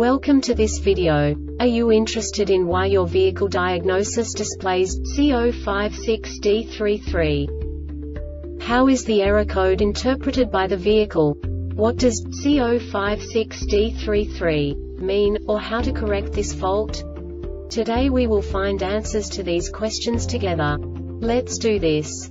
Welcome to this video. Are you interested in why your vehicle diagnosis displays C056D33? How is the error code interpreted by the vehicle? What does C056D33 mean, or how to correct this fault? Today we will find answers to these questions together. Let's do this.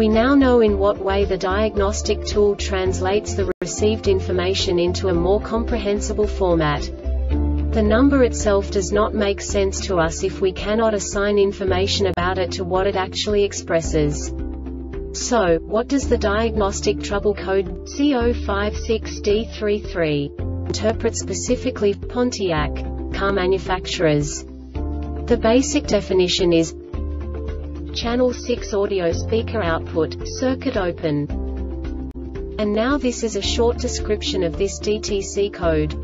We now know in what way the diagnostic tool translates the received information into a more comprehensible format. The number itself does not make sense to us if we cannot assign information about it to what it actually expresses. So, what does the diagnostic trouble code C056D33 interpret specifically for Pontiac car manufacturers? The basic definition is Channel 6 audio speaker output, circuit open. And now this is a short description of this DTC code.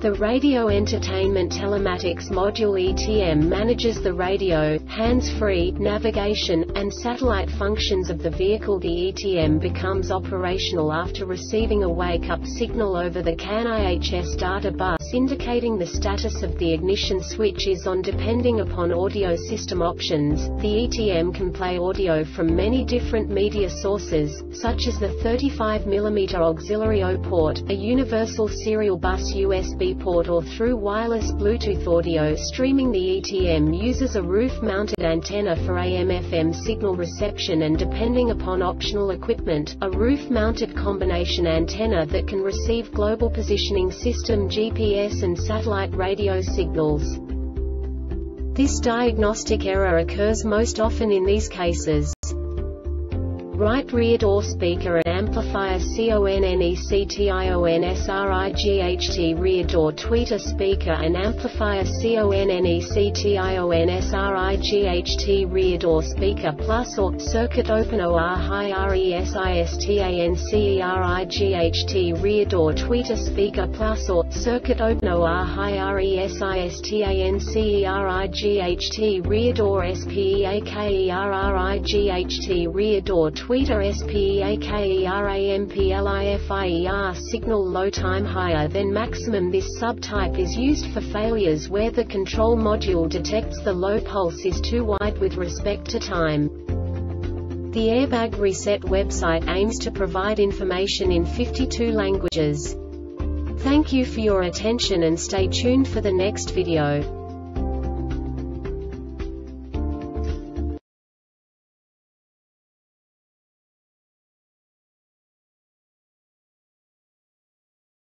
The Radio Entertainment Telematics Module ETM manages the radio, hands-free, navigation, and satellite functions of the vehicle. The ETM becomes operational after receiving a wake-up signal over the CAN-IHS data bus indicating the status of the ignition switch is on. Depending upon audio system options, the ETM can play audio from many different media sources, such as the 35mm auxiliary O port, a universal serial bus USB port, or through wireless Bluetooth audio streaming. The ETM uses a roof-mounted antenna for AM/FM signal reception and, depending upon optional equipment, a roof-mounted combination antenna that can receive global positioning system GPS and satellite radio signals. This diagnostic error occurs most often in these cases: right rear door speaker and amplifier CONNECTIONSRIGHT rear door tweeter speaker and amplifier CONNECTIONSRIGHT rear door speaker plus or circuit open OR high RESISTANCERIGHT rear door tweeter speaker plus or circuit open OR high RESISTANCERIGHT rear door SPEAKERRIGHT rear door tweeter SPEAKERAMPLIFIER signal low time higher than maximum. This subtype is used for failures where the control module detects the low pulse is too wide with respect to time. The Airbag Reset website aims to provide information in 52 languages. Thank you for your attention and stay tuned for the next video.